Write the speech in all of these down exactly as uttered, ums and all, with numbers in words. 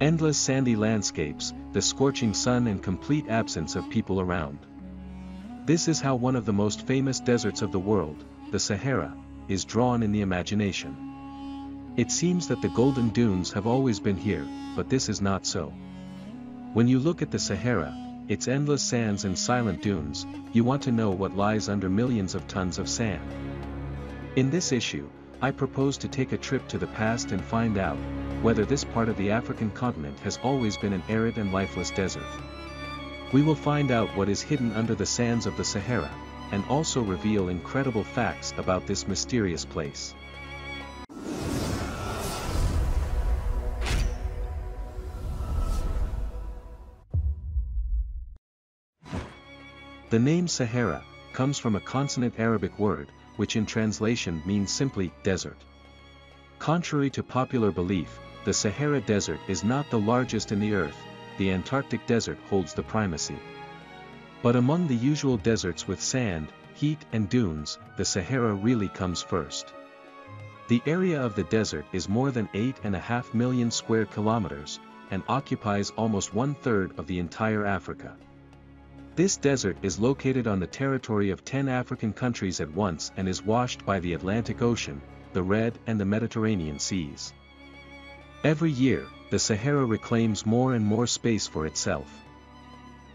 Endless sandy landscapes, the scorching sun and complete absence of people around. This is how one of the most famous deserts of the world, the Sahara, is drawn in the imagination. It seems that the golden dunes have always been here, but this is not so. When you look at the Sahara, its endless sands and silent dunes, you want to know what lies under millions of tons of sand. In this issue, I propose to take a trip to the past and find out whether this part of the African continent has always been an arid and lifeless desert. We will find out what is hidden under the sands of the Sahara, and also reveal incredible facts about this mysterious place. The name Sahara comes from a consonant Arabic word, which in translation means simply desert. Contrary to popular belief, the Sahara Desert is not the largest in the earth, the Antarctic Desert holds the primacy. But among the usual deserts with sand, heat and dunes, the Sahara really comes first. The area of the desert is more than eight point five million square kilometers, and occupies almost one-third of the entire Africa. This desert is located on the territory of ten African countries at once and is washed by the Atlantic Ocean, the Red and the Mediterranean seas. Every year, the Sahara reclaims more and more space for itself.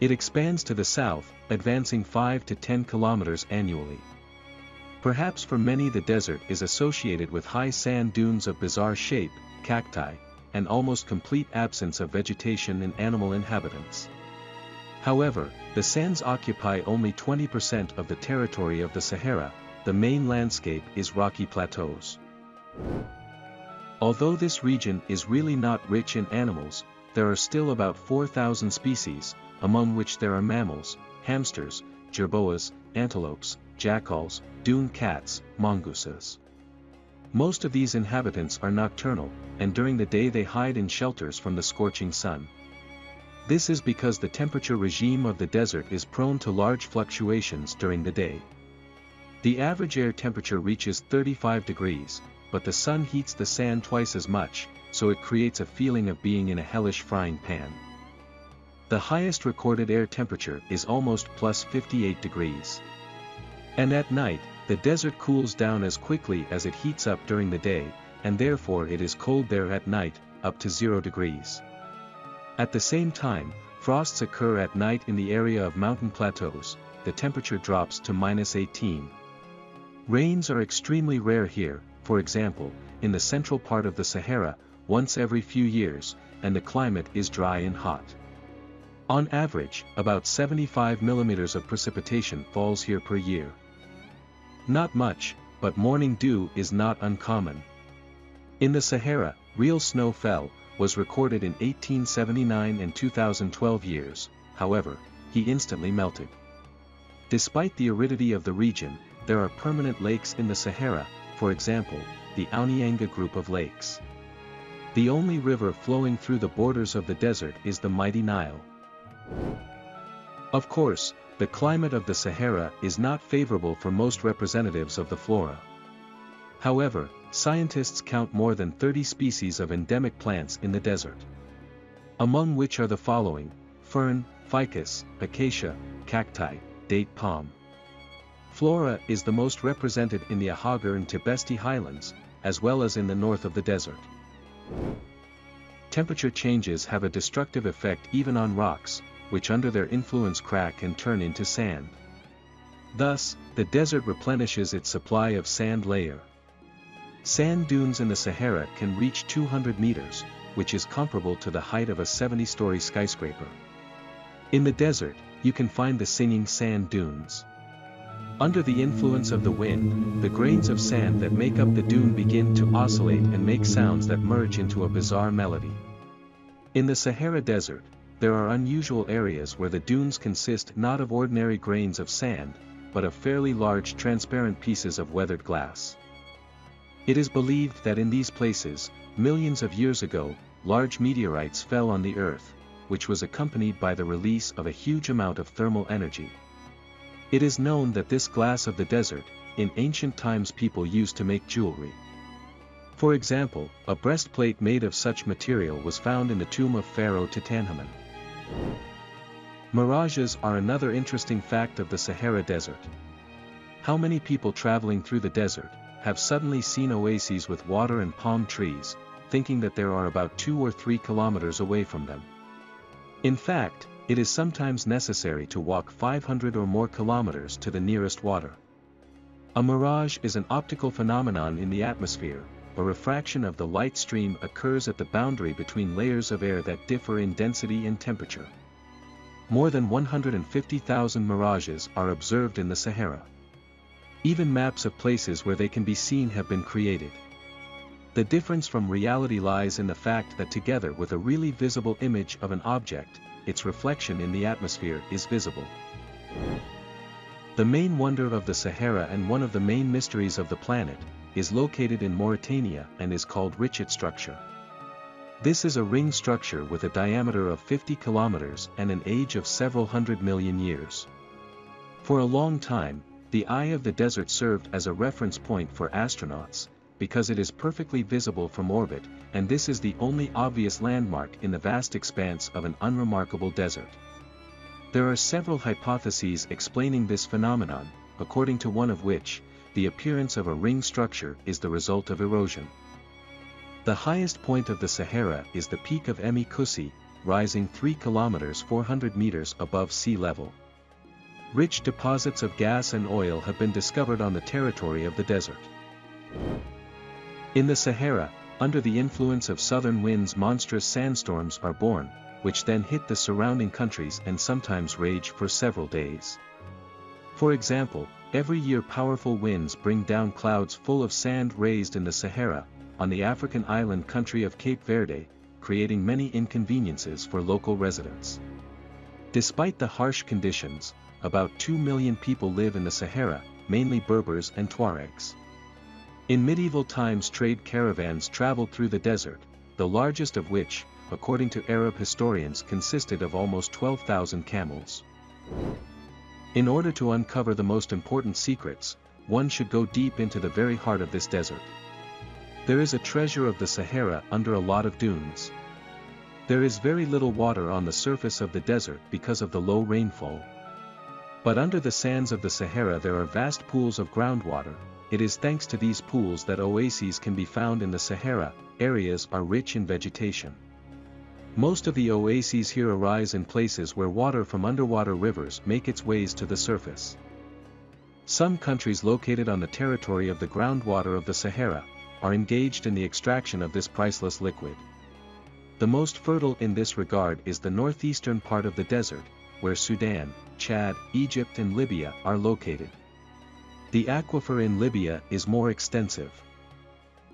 It expands to the south, advancing five to ten kilometers annually. Perhaps for many the desert is associated with high sand dunes of bizarre shape, cacti, and almost complete absence of vegetation and animal inhabitants. However, the sands occupy only twenty percent of the territory of the Sahara. The main landscape is rocky plateaus. Although this region is really not rich in animals, there are still about four thousand species, among which there are mammals, hamsters, jerboas, antelopes, jackals, dune cats, mongooses. Most of these inhabitants are nocturnal, and during the day they hide in shelters from the scorching sun. This is because the temperature regime of the desert is prone to large fluctuations during the day. The average air temperature reaches thirty-five degrees, but the sun heats the sand twice as much, so it creates a feeling of being in a hellish frying pan. The highest recorded air temperature is almost plus fifty-eight degrees. And at night, the desert cools down as quickly as it heats up during the day, and therefore it is cold there at night, up to zero degrees. At the same time, frosts occur at night in the area of mountain plateaus, the temperature drops to minus eighteen. Rains are extremely rare here, for example, in the central part of the Sahara, once every few years, and the climate is dry and hot. On average, about seventy-five millimeters of precipitation falls here per year. Not much, but morning dew is not uncommon. In the Sahara, real snow fell, was recorded in eighteen seventy-nine and two thousand twelve years, however, he instantly melted. Despite the aridity of the region, there are permanent lakes in the Sahara, for example, the Ounianga group of lakes. The only river flowing through the borders of the desert is the mighty Nile. Of course, the climate of the Sahara is not favorable for most representatives of the flora. However, scientists count more than thirty species of endemic plants in the desert, among which are the following: fern, ficus, acacia, cacti, date palm. Flora is the most represented in the Ahaggar and Tibesti highlands, as well as in the north of the desert. Temperature changes have a destructive effect even on rocks, which under their influence crack and turn into sand. Thus, the desert replenishes its supply of sand layer. Sand dunes in the Sahara can reach two hundred meters, which is comparable to the height of a seventy-story skyscraper. In the desert, you can find the singing sand dunes. Under the influence of the wind, the grains of sand that make up the dune begin to oscillate and make sounds that merge into a bizarre melody. In the Sahara Desert, there are unusual areas where the dunes consist not of ordinary grains of sand, but of fairly large transparent pieces of weathered glass. It is believed that in these places, millions of years ago, large meteorites fell on the Earth, which was accompanied by the release of a huge amount of thermal energy. It is known that this glass of the desert, in ancient times people used to make jewelry. For example, a breastplate made of such material was found in the tomb of Pharaoh Tutankhamun. Mirages are another interesting fact of the Sahara Desert. How many people traveling through the desert have suddenly seen oases with water and palm trees, thinking that they are about two or three kilometers away from them? In fact, it is sometimes necessary to walk five hundred or more kilometers to the nearest water. A mirage is an optical phenomenon in the atmosphere. A refraction of the light stream occurs at the boundary between layers of air that differ in density and temperature. More than one hundred fifty thousand mirages are observed in the Sahara. Even maps of places where they can be seen have been created. The difference from reality lies in the fact that together with a really visible image of an object, its reflection in the atmosphere is visible. The main wonder of the Sahara and one of the main mysteries of the planet is located in Mauritania and is called Richat Structure. This is a ring structure with a diameter of fifty kilometers and an age of several hundred million years. For a long time, the Eye of the Desert served as a reference point for astronauts, because it is perfectly visible from orbit, and this is the only obvious landmark in the vast expanse of an unremarkable desert. There are several hypotheses explaining this phenomenon, according to one of which, the appearance of a ring structure is the result of erosion. The highest point of the Sahara is the peak of Emi Koussi, rising three kilometers four hundred meters above sea level. Rich deposits of gas and oil have been discovered on the territory of the desert. In the Sahara, under the influence of southern winds, monstrous sandstorms are born, which then hit the surrounding countries and sometimes rage for several days. For example, every year powerful winds bring down clouds full of sand raised in the Sahara, on the African island country of Cape Verde, creating many inconveniences for local residents. Despite the harsh conditions, about two million people live in the Sahara, mainly Berbers and Tuaregs. In medieval times, trade caravans traveled through the desert, the largest of which, according to Arab historians, consisted of almost twelve thousand camels. In order to uncover the most important secrets, one should go deep into the very heart of this desert. There is a treasure of the Sahara under a lot of dunes. There is very little water on the surface of the desert because of the low rainfall. But under the sands of the Sahara there are vast pools of groundwater. It is thanks to these pools that oases can be found in the Sahara. Areas are rich in vegetation. Most of the oases here arise in places where water from underwater rivers make its ways to the surface. Some countries located on the territory of the groundwater of the Sahara are engaged in the extraction of this priceless liquid. The most fertile in this regard is the northeastern part of the desert, where Sudan, Chad, Egypt and Libya are located. The aquifer in Libya is more extensive.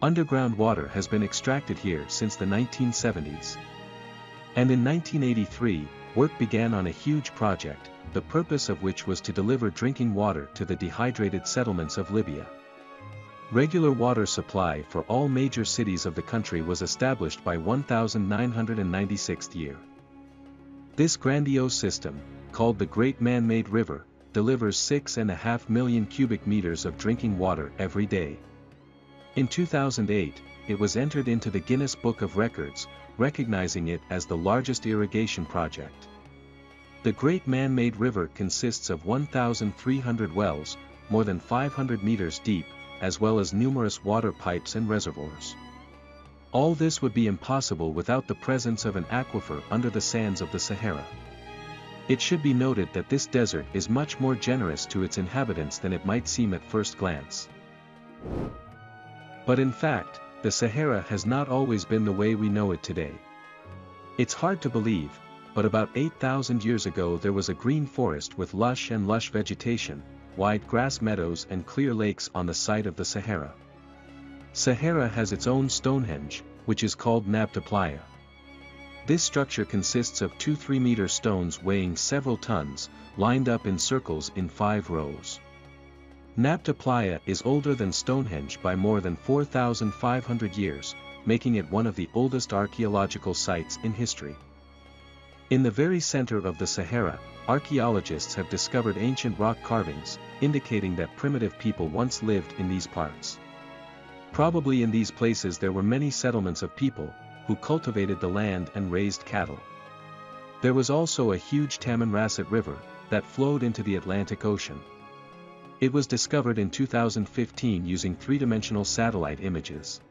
Underground water has been extracted here since the nineteen seventies. And in nineteen eighty-three, work began on a huge project, the purpose of which was to deliver drinking water to the dehydrated settlements of Libya. Regular water supply for all major cities of the country was established by nineteen ninety-sixth year. This grandiose system, called the Great Man-Made River, delivers six point five million cubic meters of drinking water every day. In two thousand eight, it was entered into the Guinness Book of Records, recognizing it as the largest irrigation project. The Great Man-Made River consists of one thousand three hundred wells, more than five hundred meters deep, as well as numerous water pipes and reservoirs. All this would be impossible without the presence of an aquifer under the sands of the Sahara. It should be noted that this desert is much more generous to its inhabitants than it might seem at first glance. But in fact, the Sahara has not always been the way we know it today. It's hard to believe, but about eight thousand years ago there was a green forest with lush and lush vegetation, wide grass meadows and clear lakes on the site of the Sahara. Sahara has its own Stonehenge, which is called Nabta Playa. This structure consists of two three-meter stones weighing several tons, lined up in circles in five rows. Nabta Playa is older than Stonehenge by more than four thousand five hundred years, making it one of the oldest archaeological sites in history. In the very center of the Sahara, archaeologists have discovered ancient rock carvings, indicating that primitive people once lived in these parts. Probably in these places there were many settlements of people, who cultivated the land and raised cattle. There was also a huge Tamanrasset River, that flowed into the Atlantic Ocean. It was discovered in two thousand fifteen using three-dimensional satellite images.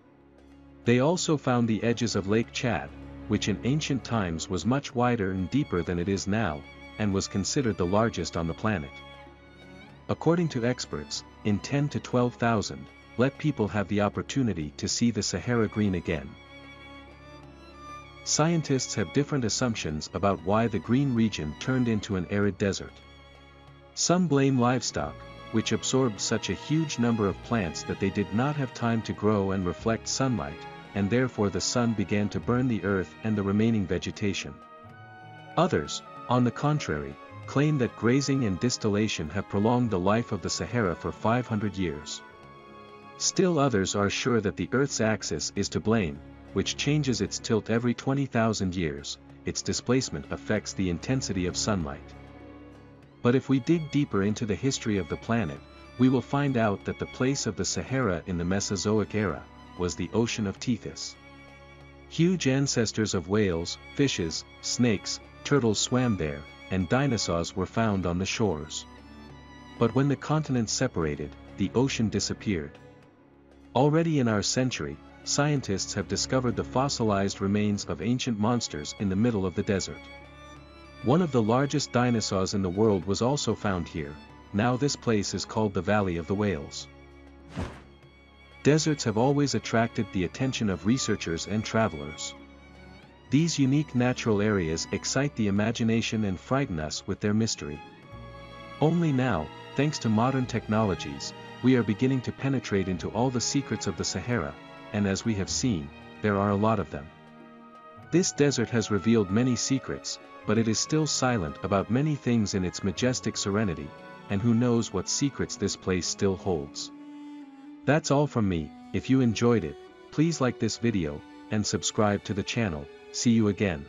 They also found the edges of Lake Chad, which in ancient times was much wider and deeper than it is now, and was considered the largest on the planet. According to experts, in ten to twelve thousand, let people have the opportunity to see the Sahara green again. Scientists have different assumptions about why the green region turned into an arid desert. Some blame livestock, which absorbed such a huge number of plants that they did not have time to grow and reflect sunlight, and therefore the sun began to burn the earth and the remaining vegetation. Others, on the contrary, claim that grazing and distillation have prolonged the life of the Sahara for five hundred years. Still others are sure that the Earth's axis is to blame, which changes its tilt every twenty thousand years, its displacement affects the intensity of sunlight. But if we dig deeper into the history of the planet, we will find out that the place of the Sahara in the Mesozoic era, was the ocean of Tethys. Huge ancestors of whales, fishes, snakes, turtles swam there, and dinosaurs were found on the shores. But when the continents separated, the ocean disappeared. Already in our century, scientists have discovered the fossilized remains of ancient monsters in the middle of the desert. One of the largest dinosaurs in the world was also found here. Now this place is called the Valley of the Whales. Deserts have always attracted the attention of researchers and travelers. These unique natural areas excite the imagination and frighten us with their mystery. Only now, thanks to modern technologies, we are beginning to penetrate into all the secrets of the Sahara, and as we have seen, there are a lot of them. This desert has revealed many secrets, but it is still silent about many things in its majestic serenity, and who knows what secrets this place still holds. That's all from me. If you enjoyed it, please like this video, and subscribe to the channel. See you again.